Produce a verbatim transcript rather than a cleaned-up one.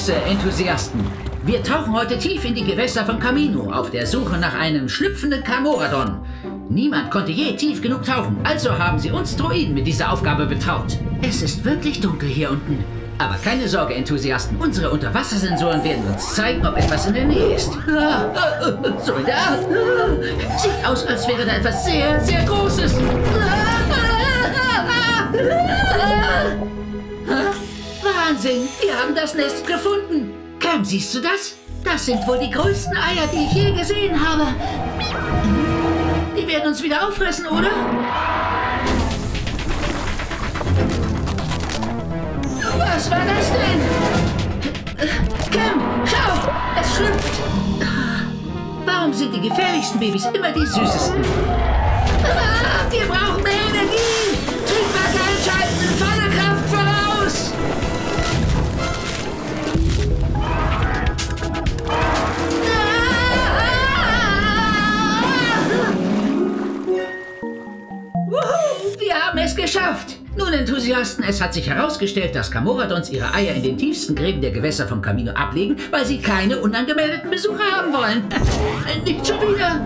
Grüße, Enthusiasten. Wir tauchen heute tief in die Gewässer von Kamino auf der Suche nach einem schlüpfenden Kamoradon. Niemand konnte je tief genug tauchen, also haben sie uns Droiden mit dieser Aufgabe betraut. Es ist wirklich dunkel hier unten. Aber keine Sorge, Enthusiasten. Unsere Unterwassersensoren werden uns zeigen, ob etwas in der Nähe ist. Soldat! Sieht aus, als wäre da etwas sehr, sehr Großes. Wahnsinn! Wir haben das Nest gefunden. Cam, siehst du das? Das sind wohl die größten Eier, die ich je gesehen habe. Die werden uns wieder auffressen, oder? Was war das denn? Cam, schau! Es schlüpft! Warum sind die gefährlichsten Babys immer die süßesten? Ah, wir brauchen mehr Energie! Triebwerke einschalten! Volle Kraft voraus! Ah! Wuhu, wir haben es geschafft! Nun, Enthusiasten, es hat sich herausgestellt, dass Kamoradons ihre Eier in den tiefsten Gräben der Gewässer von Kamino ablegen, weil sie keine unangemeldeten Besucher haben wollen. Nicht schon wieder!